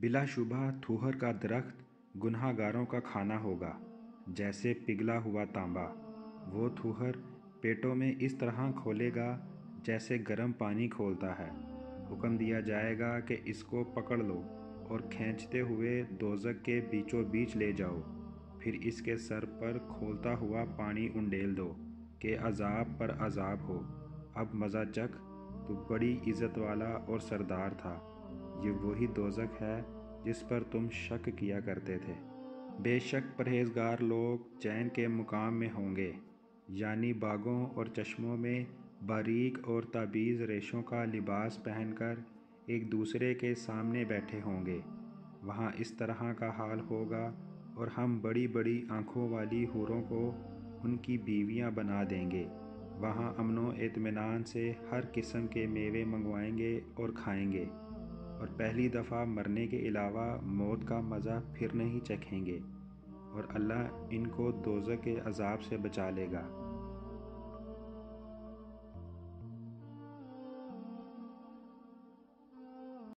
बिलाशुबह थूहर का दरख्त गुनहगारों का खाना होगा, जैसे पिघला हुआ तांबा। वो थूहर पेटों में इस तरह खोलेगा जैसे गर्म पानी खोलता है। हुक्म दिया जाएगा कि इसको पकड़ लो और खींचते हुए दोजक के बीचों बीच ले जाओ, फिर इसके सर पर खोलता हुआ पानी उंडेल दो कि अजाब पर अजाब हो। अब मज़ा चख, तू बड़ी इज़्ज़त वाला और सरदार था। ये वही दोजक है जिस पर तुम शक किया करते थे। बेशक परहेजगार लोग चैन के मुकाम में होंगे, यानी बागों और चश्मों में बारीक और ताबीज़ रेशों का लिबास पहनकर एक दूसरे के सामने बैठे होंगे। वहाँ इस तरह का हाल होगा और हम बड़ी बड़ी आँखों वाली हूरों को उनकी बीवियां बना देंगे। वहाँ अमनो इत्मीनान से हर किस्म के मेवे मंगवाएंगे और खाएंगे, और पहली दफ़ा मरने के अलावा मौत का मज़ा फिर नहीं चखेंगे। और अल्लाह इनको दोज़ख के अज़ाब से बचा लेगा।